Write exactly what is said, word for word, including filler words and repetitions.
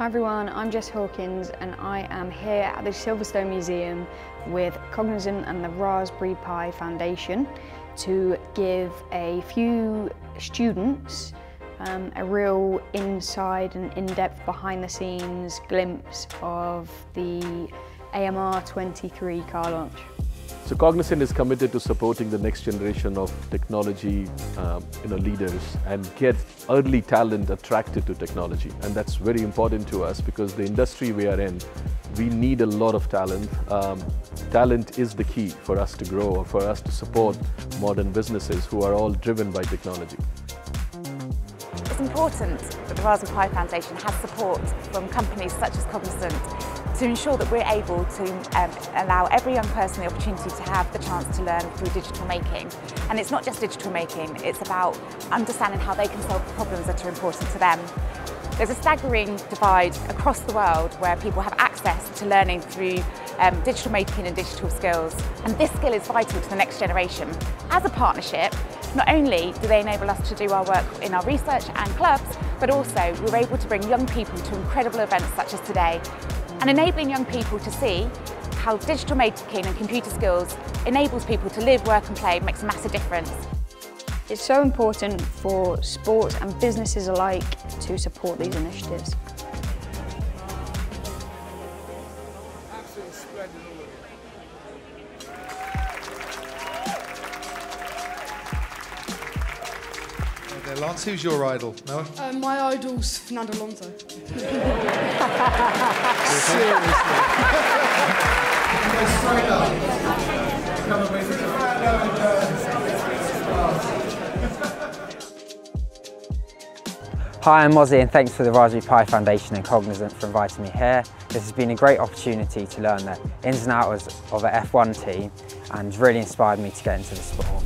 Hi everyone, I'm Jessica Hawkins and I am here at the Silverstone Museum with Cognizant and the Raspberry Pi Foundation to give a few students um, a real inside and in-depth behind-the-scenes glimpse of the A M R twenty-three car launch. So Cognizant is committed to supporting the next generation of technology um, you know, leaders and get early talent attracted to technology, and that's very important to us because the industry we are in, we need a lot of talent. Um, talent is the key for us to grow or for us to support modern businesses who are all driven by technology. It's important that the Raspberry Pi Foundation has support from companies such as Cognizant to ensure that we're able to um, allow every young person the opportunity to have the chance to learn through digital making. And it's not just digital making, it's about understanding how they can solve problems that are important to them. There's a staggering divide across the world where people have access to learning through um, digital making and digital skills. And this skill is vital to the next generation. As a partnership, not only do they enable us to do our work in our research and clubs, but also we're able to bring young people to incredible events such as today, and enabling young people to see how digital making and computer skills enables people to live, work and play makes a massive difference. It's so important for sports and businesses alike to support these initiatives. There, Lance, who's your idol? Noah? Uh, my idol's Fernando Alonso. Seriously. Straight up. Come and visit Fernando and uh, Hi, I'm Mozzie, and thanks to the Raspberry Pi Foundation and Cognizant for inviting me here. This has been a great opportunity to learn the ins and outs of an F one team and really inspired me to get into the sport.